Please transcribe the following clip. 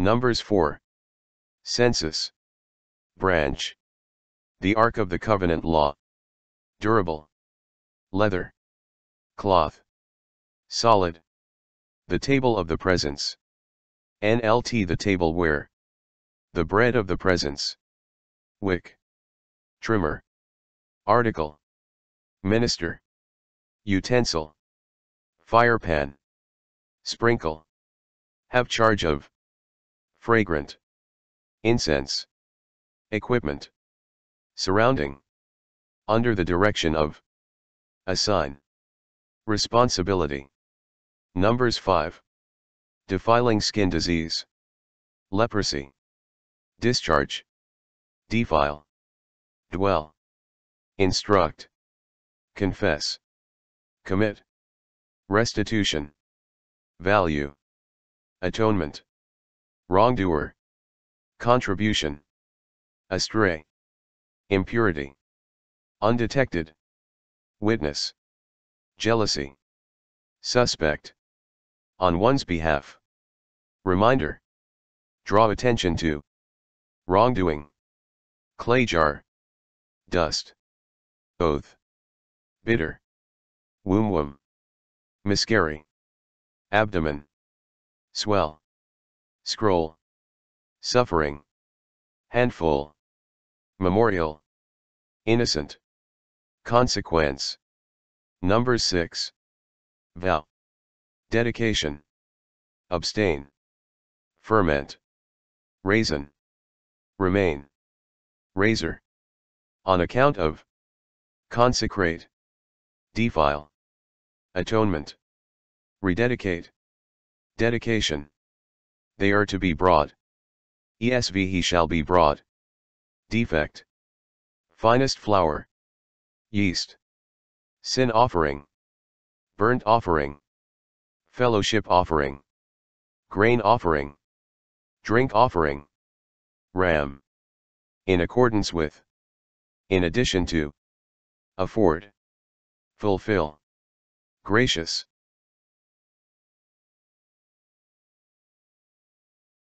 Numbers 4. Census. Branch. The Ark of the Covenant Law. Durable. Leather. Cloth. Solid. The Table of the Presence. NLT the tableware. The bread of the presence. Wick. Trimmer. Article. Minister. Utensil. Firepan. Sprinkle. Have charge of. Fragrant. Incense. Equipment. Surrounding. Under the direction of. Assign. Responsibility. Numbers 5. Defiling skin disease. Leprosy. Discharge. Defile. Dwell. Instruct. Confess. Commit. Restitution. Value. Atonement. Wrongdoer. Contribution. Astray. Impurity. Undetected. Witness. Jealousy. Suspect. On one's behalf. Reminder. Draw attention to. Wrongdoing. Clay jar. Dust. Oath. Bitter. Womb. Miscarry. Abdomen. Swell. Scroll. Suffering. Handful. Memorial. Innocent. Consequence. Numbers 6. Vow. Dedication. Abstain. Ferment. Raisin. Remain. Razor. On account of. Consecrate. Defile. Atonement. Rededicate. Dedication. They are to be brought. ESV he shall be brought. Defect. Finest flour. Yeast. Sin offering. Burnt offering. Fellowship offering. Grain offering. Drink offering. Ram. In accordance with. In addition to. Afford. Fulfill. Gracious.